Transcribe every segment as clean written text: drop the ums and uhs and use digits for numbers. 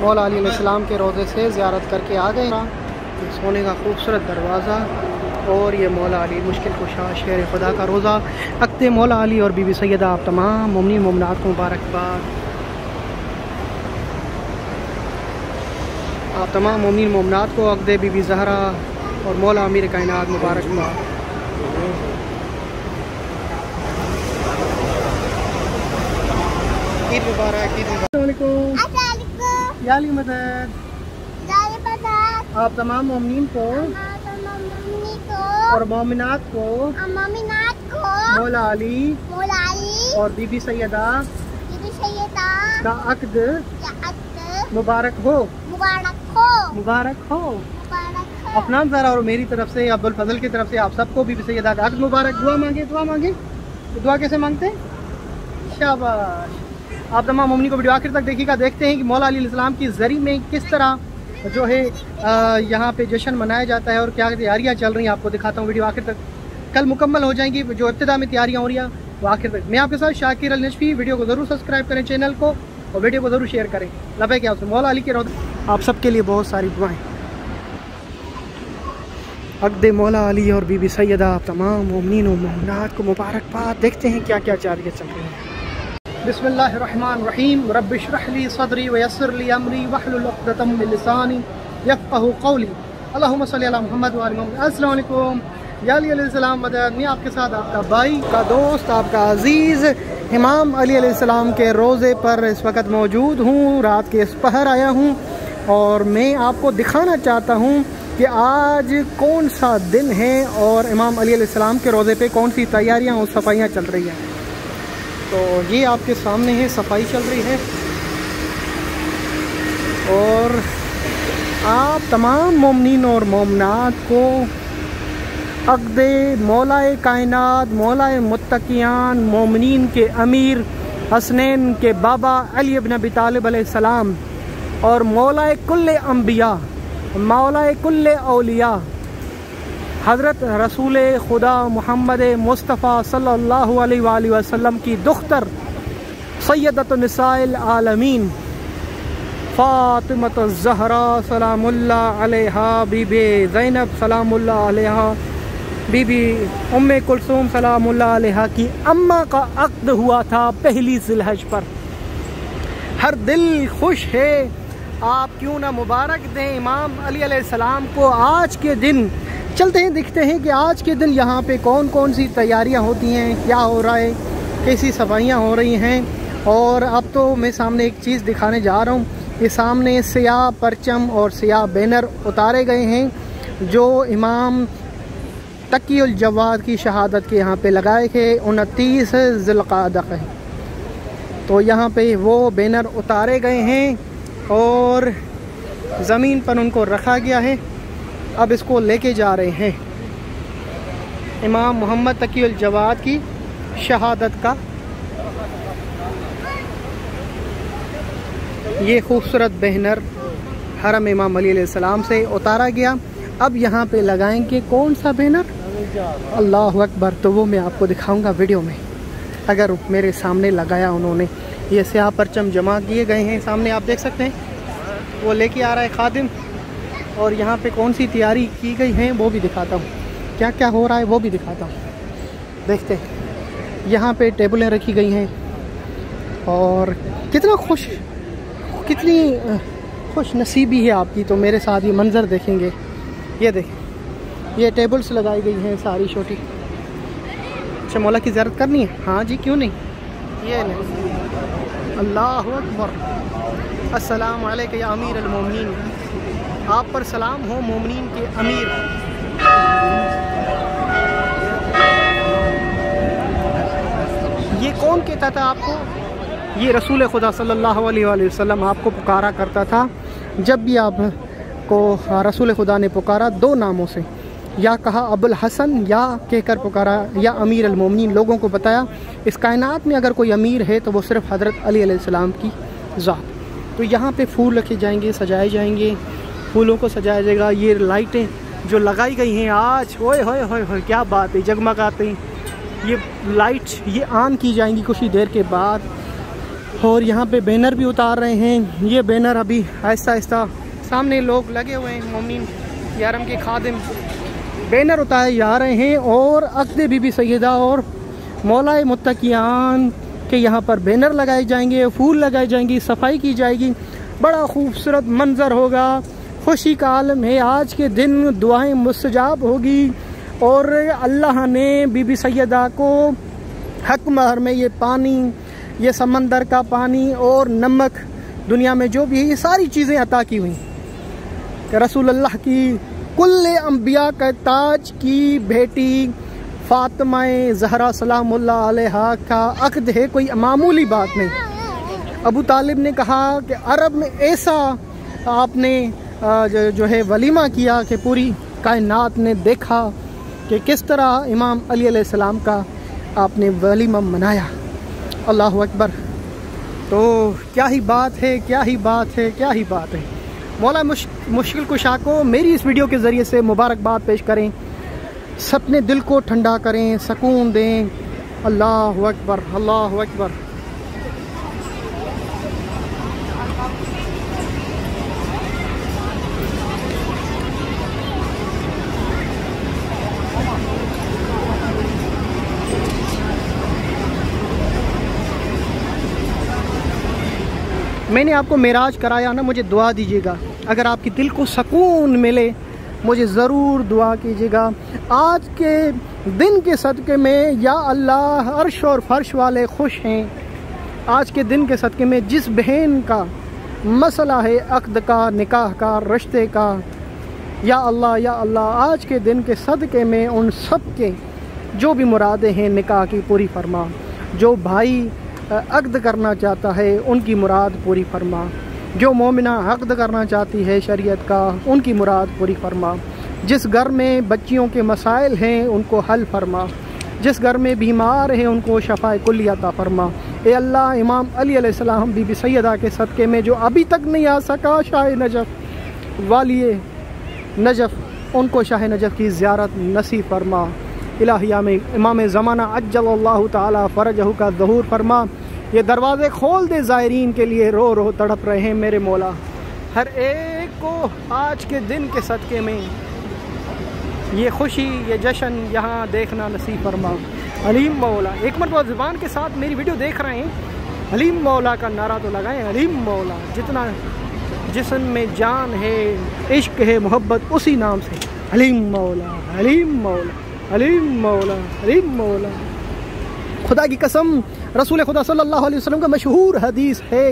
मौला अली अलैहिस्सलाम के रोज़े से ज़ियारत करके आ गए। सोने का खूबसूरत दरवाज़ा और ये मौला अली मुश्किल कुशा शेर खुदा का रोज़ा। अक्ते मौला अली और बीबी सैयदा आप तमाम मोमिनीन मोमिनात को मुबारकबाद। आप तमाम मोमिनीन मोमिनात को अक़द बीबी ज़हरा और मौला अमीर कायनात मुबारकबाद। ईद मुबारक। या अली मदद। आप तमाम मोमिनीन को और मोमिनात को मौला अली और बीबी सैयदा का अक़द मुबारक हो। मुबारक हो। अफनान ज़हरा और मेरी तरफ से अब्दुल फजल की तरफ से आप सबको बीबी सैयदा का अक़द मुबारक। दुआ मांगे। दुआ कैसे मांगते हैं? शाबाश। आप तमाम मोमिनीन को वीडियो आखिर तक देखिएगा। देखते हैं कि मौला अली अलैहिस्सलाम की ज़री में किस तरह जो है यहाँ पे जश्न मनाया जाता है और क्या तैयारियाँ चल रही हैं, आपको दिखाता हूँ वीडियो आखिर तक। कल मुकम्मल हो जाएंगी जो इब्तिदा में तैयारियाँ हो रही हैं वो आखिर तक। मैं आपके साथ शाकिर अली नजफी। वीडियो को ज़रूर सब्सक्राइब करें चैनल को और वीडियो को ज़रूर शेयर करें। लबैक या हुज़ूर। मौला अली के रोज़ आप सबके लिए बहुत सारी दुआएँ। अक़्द मौला अली और बीबी सैयदा आप तमाम मोमिनीन व मोमिनात को मुबारकबाद। देखते हैं क्या क्या तैयारियाँ चल रही हैं। बिस्मिल्लाहिर्रहमानिर्रहीम। रब्बि इश्रह ली सदरी व यस्सिर ली अमरी वहलुल उक़दतम मिन लिसानी यफ़क़हू क़ौली। अल्लाहुम्मा सल्ली अला मुहम्मद व आलि मुहम्मद। अस्सलामु अलैकुम। या अली अलैहिस्सलाम मदद। मैं आपके साथ आपका भाई का दोस्त आपका अज़ीज़ इमाम अली अलैहिस्सलाम के रोज़े पर इस वक्त मौजूद हूँ। रात के इस पहर आया हूँ और मैं आपको दिखाना चाहता हूँ कि आज कौन सा दिन है और इमाम अली अलैहिस्सलाम के रोज़े पर कौन सी तैयारियाँ और सफाइयाँ चल रही हैं। तो ये आपके सामने है, सफाई चल रही है और आप तमाम मोमिनीन और मोमिनात को अक़्दे मौलाए कायनात मौलाए मुत्तकियान मोमिनीन के अमीर हसनैन के बाबा अली इब्न अबी तालिब अलैहिस्सलाम और मौलाए कुल्ले अम्बिया मौलाए कुल्ले औलिया हज़रत रसूल खुदा मोहम्मद मुस्तफ़ा सल्लल्लाहु अलैहि वसल्लम की दुख्तर सैयदतुन्निसाइल आलमीन फ़ातिमतु ज़हरा सलामुल्लाह अलैहा बीबी ज़ैनब सलामुल्लाह अलैहा बीबी उम्मे कुलसूम सलामुल्लाह अलैहा की अम्मा का अक़्द हुआ था पहली ज़िलहज पर। हर दिल खुश है। आप क्यों ना मुबारक दें इमाम अली अलैहिस्सलाम को आज के दिन। चलते हैं, दिखते हैं कि आज के दिन यहाँ पे कौन कौन सी तैयारियाँ होती हैं, क्या हो रहा है, कैसी सफाइयाँ हो रही हैं। और अब तो मैं सामने एक चीज़ दिखाने जा रहा हूँ। ये सामने सियाह परचम और सियाह बैनर उतारे गए हैं जो इमाम तकीउल जवाद की शहादत के यहाँ पे लगाए गए 29 ज़िलक़ादा है। तो यहाँ पे वो बैनर उतारे गए हैं और ज़मीन पर उनको रखा गया है। अब इसको लेके जा रहे हैं इमाम मोहम्मद तकीउल जवाद की शहादत का ये खूबसूरत बैनर हरम इमाम अली अलैहिस्सलाम से उतारा गया। अब यहाँ पे लगाएंगे कौन सा बैनर, अल्लाह अकबर। तो वो मैं आपको दिखाऊंगा वीडियो में। अगर मेरे सामने लगाया उन्होंने, ये स्याह परचम जमा किए गए हैं सामने, आप देख सकते हैं। वो लेके आ रहा है खादिम और यहाँ पे कौन सी तैयारी की गई है वो भी दिखाता हूँ, क्या क्या हो रहा है वो भी दिखाता हूँ। देखते हैं, यहाँ पे टेबलें रखी गई हैं और कितनी खुश नसीबी है आपकी। तो मेरे साथ ये मंज़र देखेंगे, ये देखें, ये टेबल्स लगाई गई हैं सारी छोटी। अच्छा, मौला की ज़ियारत करनी है? हाँ जी, क्यों नहीं। ये नहीं, अल्लाह अकबर। अस्सलाम वालेकुम या अमीर अल-मोमिनीन। आप पर सलाम हो मोमिनीन के अमीर। ये कौन कहता था आपको? ये रसूल खुदा सल्लल्लाहु अलैहि वसल्लम आपको पुकारा करता था। जब भी आपको रसूल खुदा ने पुकारा दो नामों से, या कहा अबुल हसन या कहकर पुकारा, या अमीर अल मोमिनीन। लोगों को बताया इस कायनात में अगर कोई अमीर है तो वो सिर्फ हज़रत अली अलैहिस्सलाम की ज़ात। तो यहाँ पे फूल रखे जाएंगे, सजाए जाएंगे, फूलों को सजाया जाएगा। ये लाइटें जो लगाई गई हैं आज, ओए होए होए होए क्या बात है, जगमगाते हैं। ये लाइट ये ऑन की जाएंगी कुछ ही देर के बाद और यहाँ पे बैनर भी उतार रहे हैं। ये बैनर अभी आहिस्ता आहिस्ता सामने लोग लगे हुए हैं, मोमिन यारम के खादिम बैनर उतारे जा रहे हैं और अक़द बीबी सैयदा और मौलाए मुत्तकियान के यहाँ पर बैनर लगाए जाएंगे, फूल लगाए जाएंगे, सफाई की जाएगी। बड़ा खूबसूरत मंजर होगा, खुशी का आलम है। आज के दिन दुआएं मुस्तजाब होगी और अल्लाह ने बीबी सैयदा को हक महर में ये पानी, ये समंदर का पानी और नमक, दुनिया में जो भी है, ये सारी चीज़ें अता की हुई। रसूल अल्लाह की कुल्ले अंबिया का ताज की बेटी फ़ातिमा ज़हरा सलामुल्लाह अलैहा का अक़द है, कोई मामूली बात नहीं। अबू तालिब ने कहा कि अरब में ऐसा आपने जो है वलीमा किया कि पूरी कायनात ने देखा कि किस तरह इमाम अली अलैहिस्सलाम का आपने वलीमा मनाया। अल्लाह अकबर। तो क्या ही बात है, क्या ही बात है, क्या ही बात है। मौला मुश्किल कुशा को मेरी इस वीडियो के ज़रिए से मुबारकबाद पेश करें, सपने दिल को ठंडा करें, सकून दें। अल्लाह अकबर, अल्लाह अकबर। मैंने आपको मेराज कराया ना, मुझे दुआ दीजिएगा। अगर आपके दिल को सकून मिले, मुझे ज़रूर दुआ कीजिएगा। आज के दिन के सदक़े में या अल्लाह, अर्श और फर्श वाले खुश हैं। आज के दिन के सदक़े में जिस बहन का मसला है अक़द का, निकाह का, रिश्ते का, या अल्लाह, या अल्लाह, आज के दिन के सदक़े में उन सब के जो भी मुरादें हैं निकाह की पूरी फरमा। जो भाई अक़द करना चाहता है उनकी मुराद पूरी फरमा। जो मोमिना अक़द करना चाहती है शरीयत का, उनकी मुराद पूरी फरमा। जिस घर में बच्चियों के मसाइल हैं उनको हल फरमा। जिस घर में बीमार हैं उनको शफ़ाए कुल्ली अता फरमा। ए अल्लाह, इमाम अली अलैहिस्सलाम बीबी सैयदा के सदक़े में जो अभी तक नहीं आ सका, शाह नजफ़ वाली नजफ़, उनको शाह नजफ़ की ज़ियारत नसीब फरमा। इलाहिया में इमाम ज़माना अज्जलल्लाहु ताला फ़रजहु का ज़हूर फरमा। ये दरवाज़े खोल दे ज़ायरीन के लिए, रो रो तड़प रहे हैं मेरे मौला। हर एक को आज के दिन के सदक़े में ये खुशी, ये जश्न यहाँ देखना नसीब फरमा। हलीम मौला, एक मरतबा ज़ुबान के साथ मेरी वीडियो देख रहे हैं, हलीम मौला का नारा तो लगाएं। हलीम मौला, जितना जिस्म में जान है, इश्क है, मोहब्बत, उसी नाम से हलीम मौला, हलीम मौला, हलीम मौला, हलीम मौला। खुदा की कसम, रसूल खुदा सल्लल्लाहु अलैहि वसल्लम का मशहूर हदीस है,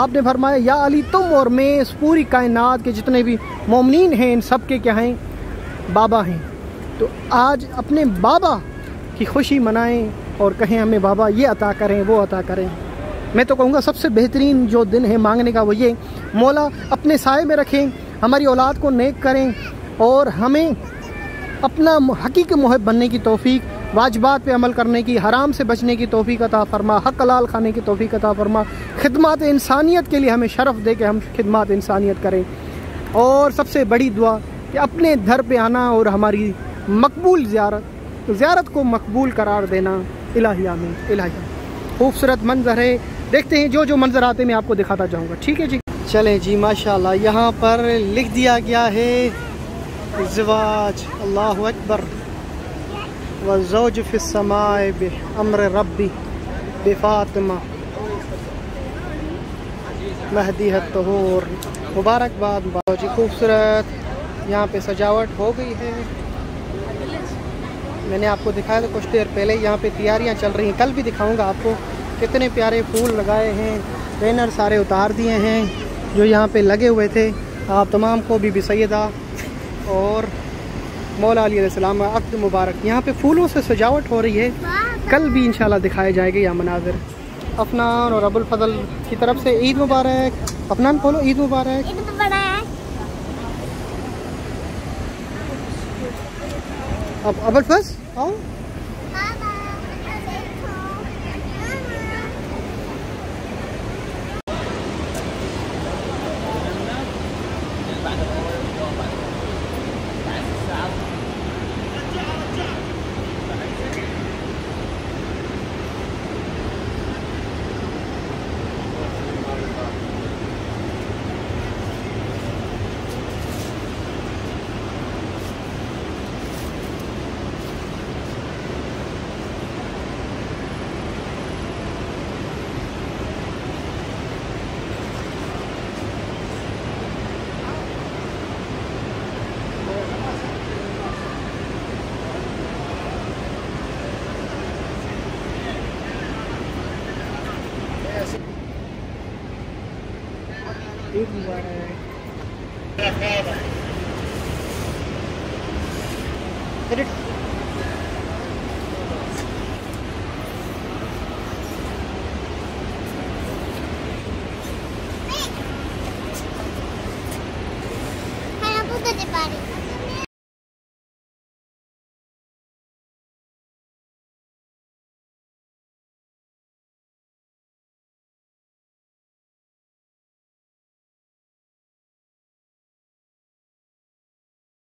आपने फरमाया, या अली, तुम और मैं इस पूरी कायनात के जितने भी मोमिनीन हैं, इन सब के क्या हैं, बाबा हैं। तो आज अपने बाबा की खुशी मनाएं और कहें हमें बाबा ये अता करें, वो अता करें। मैं तो कहूँगा सबसे बेहतरीन जो दिन है मांगने का वो ये, मौला अपने साए में रखें, हमारी औलाद को नेक करें और हमें अपना हकीक़ मोहब बनने की तौफीक, वाजबात पे अमल करने की, हराम से बचने की तौफीक अता फरमा, हक हलाल खाने की तौफीक अता फरमा। खिदमत इंसानियत के लिए हमें शरफ़ दे के हम खिदमत इंसानियत करें। और सबसे बड़ी दुआ कि अपने घर पे आना और हमारी मकबूल ज़ियारत को मकबूल करार देना। इलाहिया में इलाहिया, खूबसूरत मंजर है। देखते हैं जो जो मंजर आते मैं आपको दिखाता जाऊँगा। ठीक है जी, चलें जी। माशाल्लाह, यहाँ पर लिख दिया गया है ज़िवाज। अल्लाहु अकबर। वज़ौज फ़िस्समाए बिअम्र रब्बी बिफ़ातिमा महदीहत तहूर। मुबारकबाद जी, खूबसूरत यहाँ पे सजावट हो गई है। मैंने आपको दिखाया था कुछ देर पहले, यहाँ पे तैयारियाँ चल रही हैं। कल भी दिखाऊंगा आपको कितने प्यारे फूल लगाए हैं, बैनर सारे उतार दिए हैं जो यहाँ पे लगे हुए थे। आप तमाम को बीबी सैयदा और मौला अली अलैहिस्सलाम का अक़्द मुबारक। यहाँ पे फूलों से सजावट हो रही है, कल भी इंशाल्लाह दिखाए जाएंगे यह मनाज़र। अफनान और अबुल फजल की तरफ से ईद मुबारक। अफनान बोलो ईद मुबारक। अब अबुल फजल आओ। ईद मुबारक।